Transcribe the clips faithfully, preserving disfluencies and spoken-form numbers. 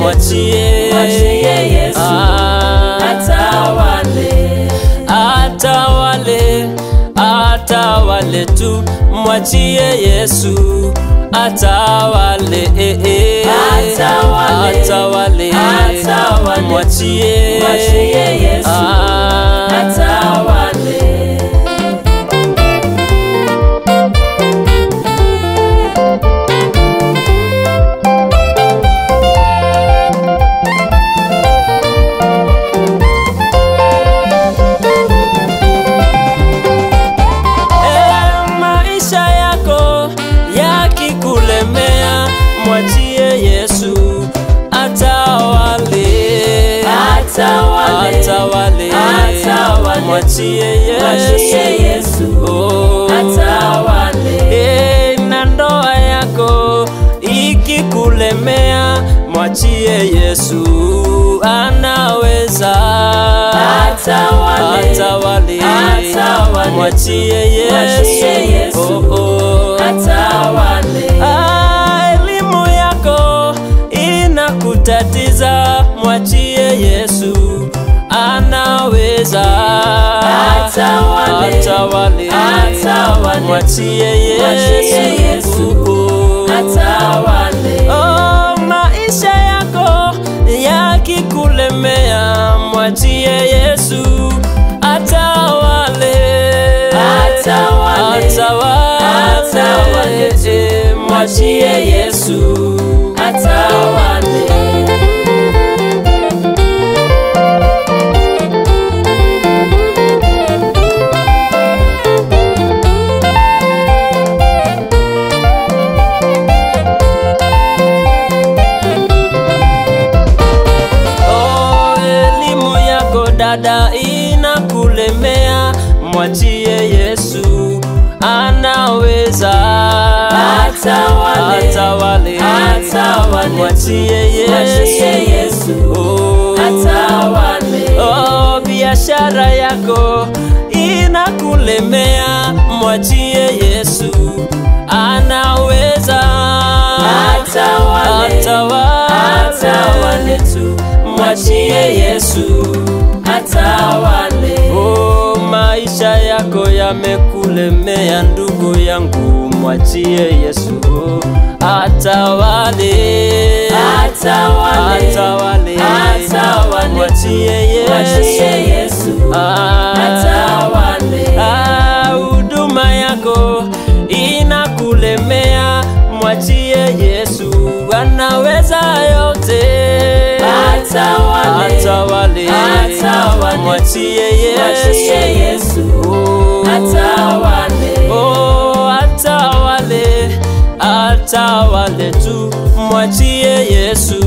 mwachiye Yesu Atawale, Atawale, Atawale tu, mwachiye Yesu Atawale, eh, eh. Atawale, Atawale, Atawale, mwachiye, mwachiye Yesu Atawale. Atawale, Atawale, mwachie Yesu, oh. Atawale, hey, na ndoa yako ikikulemea, mwachie Yesu, anaweza. Atawale, Atawale, Atawale, mwachie Yesu, oh, oh. Atawale, ah, elimu yako inakutatiza, mwachie Yesu, anaweza. Atawale, Atawale, Atawale, mwachie Yesu, Atawale. Oh, maisha yako yakikulemea, mwachie Yesu, Atawale, Atawale, Atawale, mwachie Yesu, Atawale. Dada inakulemea, mwachie Yesu, anaweza. Atawale, Atawale, Atawale, mwachie Yesu, oh. Atawale, oh, biashara yako inakulemea, mwachie Yesu, anaweza. Atawale, Atawale, Atawale tu, mwachie Yesu, Atawale. Oh, maisha yako yamekulemea, ndugu yangu, mwachie Yesu, Atawale, Atawale, Atawale, Atawale, mwachie Yesu, Atawale. Ah, huduma yako inakulemea, mwachie Yesu, anaweza yote. Atawale, Atawale, Atawale, mwachie Yesu, Atawale. Oh, Atawale, Atawale tu, mwachie Yesu,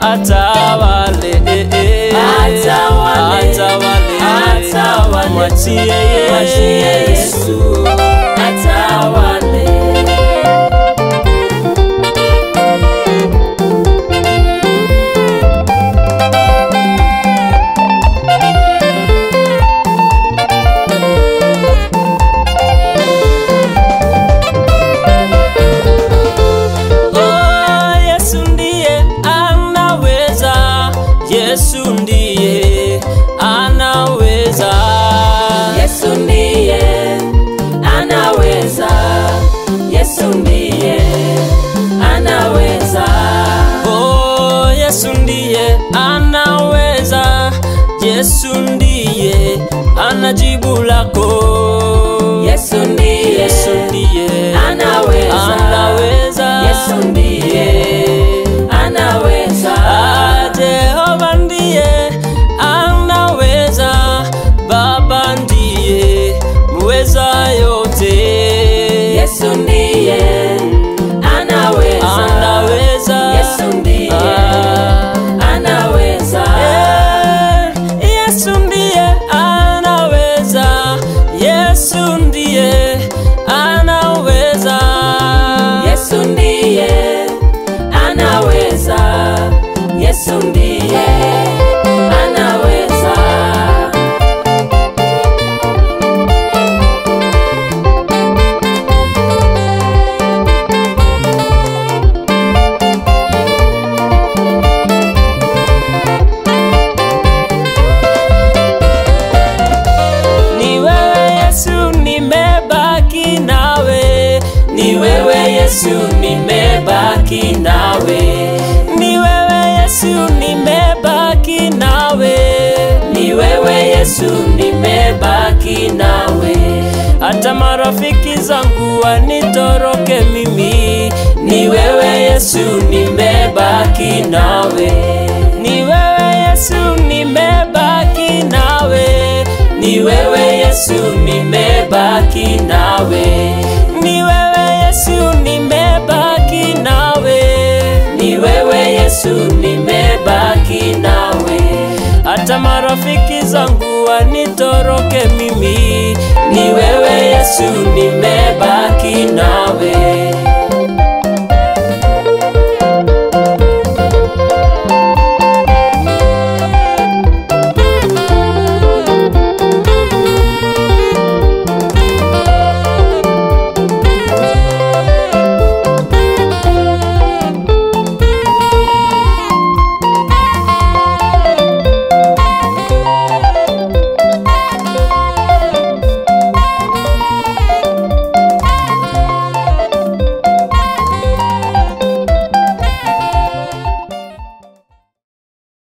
Atawale, eh, eh. Atawale, Atawale, Atawale, mwachie Yesu, Atawale. Yesu ndiye anaweza, Yesu ndiye anaweza, Yesu ndiye anaweza, oh, Yesu ndiye anaweza, Yesu ndiye anajibu lako, Yesu ndiye, Yesu ndiye anaweza, anaweza, Yesu ndiye anaweza. Jehova ndiye anaweza, Baba ndiye muweza yote, Yesu ndiye anaweza, anaweza, Yesu ndiye anaweza, Yesu ndiye anaweza, Yesu ndiye anaweza, Yesu ndiye anaweza, Yesu ndiye anaweza. hata marafiki zangu wanitoroke mimi. Ni wewe Yesu nimebaki nawe, ni wewe Yesu nimebaki nawe, ni wewe Yesu nimebaki nawe, ni wewe Yesu nimebaki nawe, ni wewe Yesu nimebaki nawe, hata marafiki zangu wanitoroke mimi. Ni wewe Yesu nimebaki nawe.